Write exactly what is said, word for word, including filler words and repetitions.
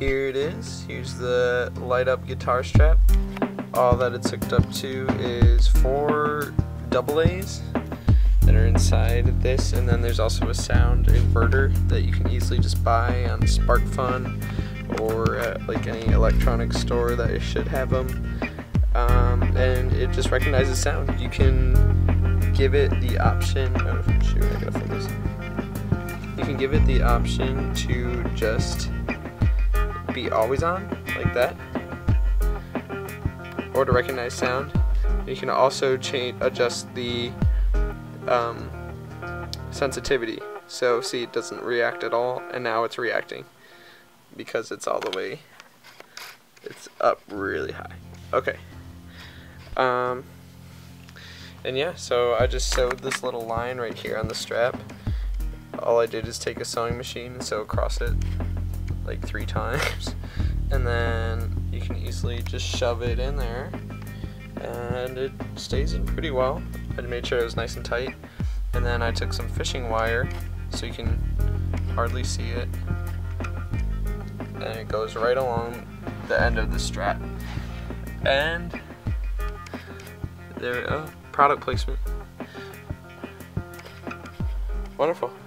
Here it is. Here's the light up guitar strap. All that it's hooked up to is four double A's that are inside this, and then there's also a sound inverter that you can easily just buy on SparkFun or at like any electronic store that should have them, um, and it just recognizes sound. You can give it the option of shoot, I gotta focus. You can give it the option to just be always on like that, or to recognize sound. You can also change adjust the um, sensitivity. So see, it doesn't react at all, and now it's reacting because it's all the way, it's up really high. Okay. Um, and yeah, so I just sewed this little line right here on the strap. All I did is take a sewing machine and sew across it like three times, and then you can easily just shove it in there, and it stays in pretty well. I made sure it was nice and tight, and then I took some fishing wire, so you can hardly see it, and it goes right along the end of the strap. And there we go, product placement. Wonderful.